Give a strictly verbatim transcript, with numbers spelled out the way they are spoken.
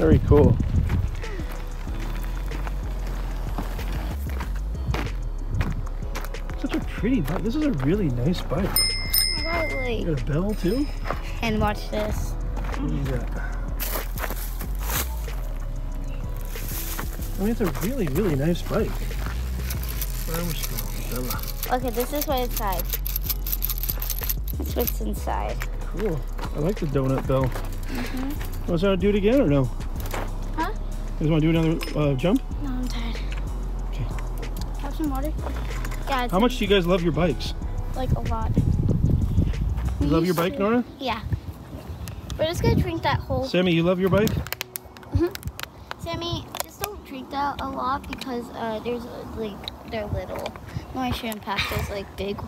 Very cool. Such a pretty bike. This is a really nice bike. Lovely. You got a bell too? And watch this. What do you got? I mean, it's a really, really nice bike. Bella. Okay, this is what it's like. That's what's inside. Cool. I like the donut bell. Mm-hmm. Want to do it again or no? Huh? You just want to do another uh, jump? No, I'm tired. Okay. Have some water? Yeah. How much do you guys love your bikes? Like a lot. You love your bike, Nora? Yeah. We're just going to drink that whole... Sammy, you love your bike? Mm-hmm. Sammy... Freaked out a lot because uh, there's like they're little. No, I shouldn't pass those like big